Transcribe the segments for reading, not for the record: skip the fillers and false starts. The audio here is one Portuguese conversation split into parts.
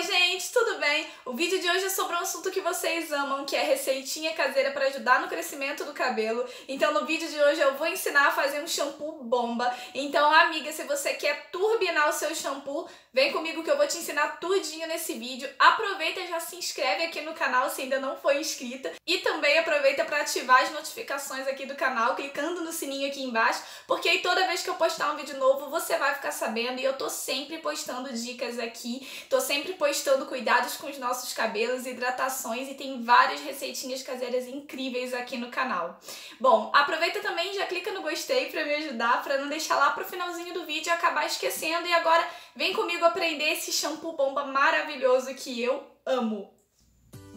Oi gente, tudo bem? O vídeo de hoje é sobre um assunto que vocês amam, que é receitinha caseira para ajudar no crescimento do cabelo. Então no vídeo de hoje eu vou ensinar a fazer um shampoo bomba. Então amiga, se você quer turbinar o seu shampoo, vem comigo que eu vou te ensinar tudinho nesse vídeo. Aproveita e já se inscreve aqui no canal se ainda não foi inscrita. E também aproveita para ativar as notificações aqui do canal, clicando no sininho aqui embaixo, porque aí toda vez que eu postar um vídeo novo você vai ficar sabendo e eu tô sempre postando dicas aqui, tô sempre postando cuidados com os nossos cabelos, hidratações, e tem várias receitinhas caseiras incríveis aqui no canal. Bom, aproveita também e já clica no gostei pra me ajudar, pra não deixar lá pro finalzinho do vídeo e acabar esquecendo. E agora vem comigo aprender esse shampoo bomba maravilhoso que eu amo.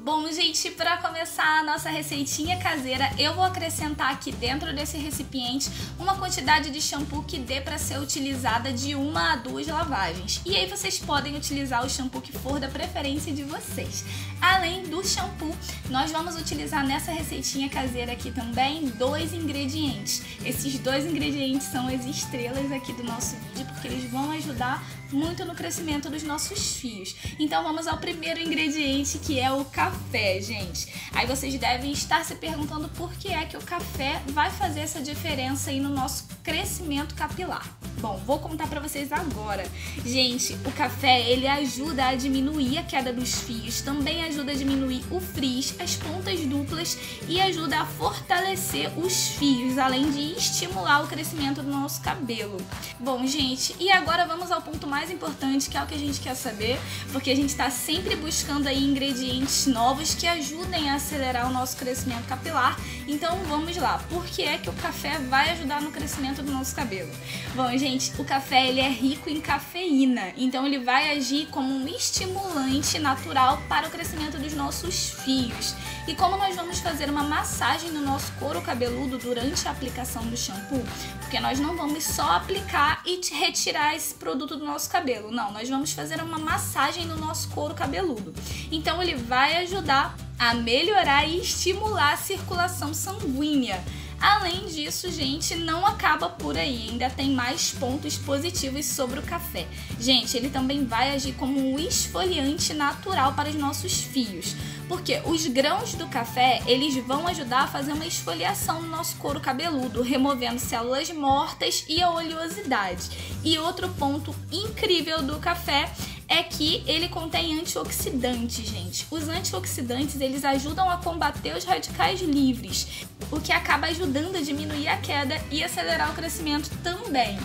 Bom, gente, para começar a nossa receitinha caseira, eu vou acrescentar aqui dentro desse recipiente uma quantidade de shampoo que dê para ser utilizada de 1 a 2 lavagens. E aí vocês podem utilizar o shampoo que for da preferência de vocês. Além do shampoo, nós vamos utilizar nessa receitinha caseira aqui também 2 ingredientes. Esses 2 ingredientes são as estrelas aqui do nosso vídeo, porque eles vão ajudar muito no crescimento dos nossos fios. Então vamos ao primeiro ingrediente, que é o café, gente. Aí vocês devem estar se perguntando por que é que o café vai fazer essa diferença aí no nosso crescimento capilar. Bom, vou contar pra vocês agora. Gente, o café, ele ajuda a diminuir a queda dos fios, também ajuda a diminuir o frizz, as pontas duplas e ajuda a fortalecer os fios, além de estimular o crescimento do nosso cabelo. Bom, gente, e agora vamos ao ponto mais importante, que é o que a gente quer saber, porque a gente tá sempre buscando aí ingredientes novos que ajudem a acelerar o nosso crescimento capilar. Então, vamos lá. Por que é que o café vai ajudar no crescimento do nosso cabelo? Bom, gente, o café, ele é rico em cafeína, então ele vai agir como um estimulante natural para o crescimento dos nossos fios. E como nós vamos fazer uma massagem no nosso couro cabeludo durante a aplicação do shampoo, porque nós não vamos só aplicar e retirar esse produto do nosso cabelo, não, nós vamos fazer uma massagem no nosso couro cabeludo. Então ele vai ajudar a melhorar e estimular a circulação sanguínea. Além disso, gente, não acaba por aí, ainda tem mais pontos positivos sobre o café. Gente, ele também vai agir como um esfoliante natural para os nossos fios, porque os grãos do café, eles vão ajudar a fazer uma esfoliação no nosso couro cabeludo, removendo células mortas e a oleosidade. E outro ponto incrível do café é que ele contém antioxidantes, gente. Os antioxidantes, eles ajudam a combater os radicais livres, o que acaba ajudando a diminuir a queda e acelerar o crescimento também.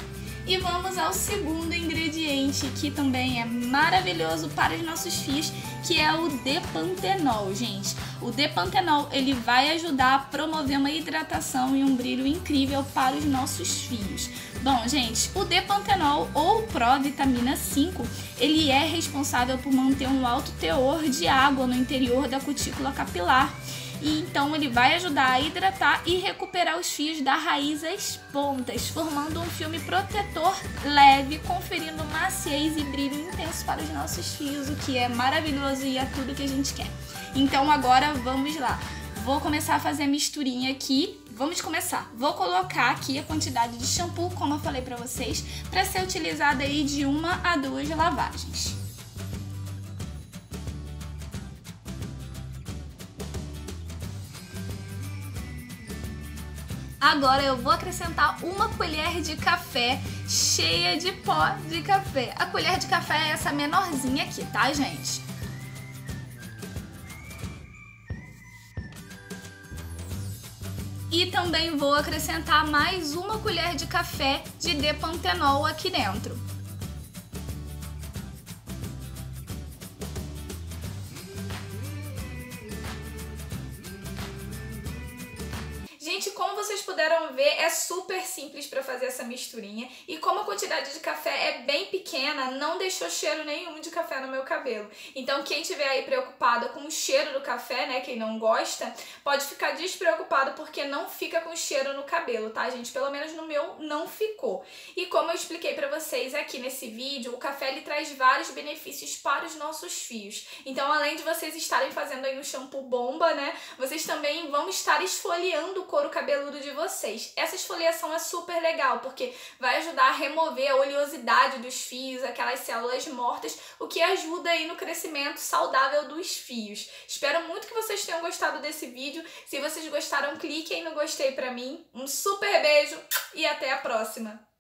E vamos ao segundo ingrediente, que também é maravilhoso para os nossos fios, que é o depantenol, gente. O depantenol, ele vai ajudar a promover uma hidratação e um brilho incrível para os nossos fios. Bom, gente, o depantenol, ou provitamina 5, ele é responsável por manter um alto teor de água no interior da cutícula capilar. E então ele vai ajudar a hidratar e recuperar os fios da raiz às pontas, formando um filme protetor leve, conferindo maciez e brilho intenso para os nossos fios, o que é maravilhoso e é tudo que a gente quer. Então agora vamos lá. Vou começar a fazer a misturinha aqui. Vamos começar. Vou colocar aqui a quantidade de shampoo, como eu falei para vocês, para ser utilizada aí de 1 a 2 lavagens. Agora eu vou acrescentar 1 colher de café cheia de pó de café. A colher de café é essa menorzinha aqui, tá, gente? E também vou acrescentar mais 1 colher de café de depantenol aqui dentro. Gente, como vocês puderam ver, é super simples para fazer essa misturinha. E como a quantidade de café é bem pequena, não deixou cheiro nenhum de café no meu cabelo. Então quem estiver aí preocupada com o cheiro do café, né, quem não gosta, pode ficar despreocupado porque não fica com cheiro no cabelo, tá, gente? Pelo menos no meu não ficou. E como eu expliquei para vocês aqui nesse vídeo, o café, ele traz vários benefícios para os nossos fios. Então além de vocês estarem fazendo aí um shampoo bomba, né, vocês também vão estar esfoliando o couro couro cabeludo de vocês. Essa esfoliação é super legal, porque vai ajudar a remover a oleosidade dos fios, aquelas células mortas, o que ajuda aí no crescimento saudável dos fios. Espero muito que vocês tenham gostado desse vídeo. Se vocês gostaram, cliquem no gostei pra mim. Um super beijo e até a próxima!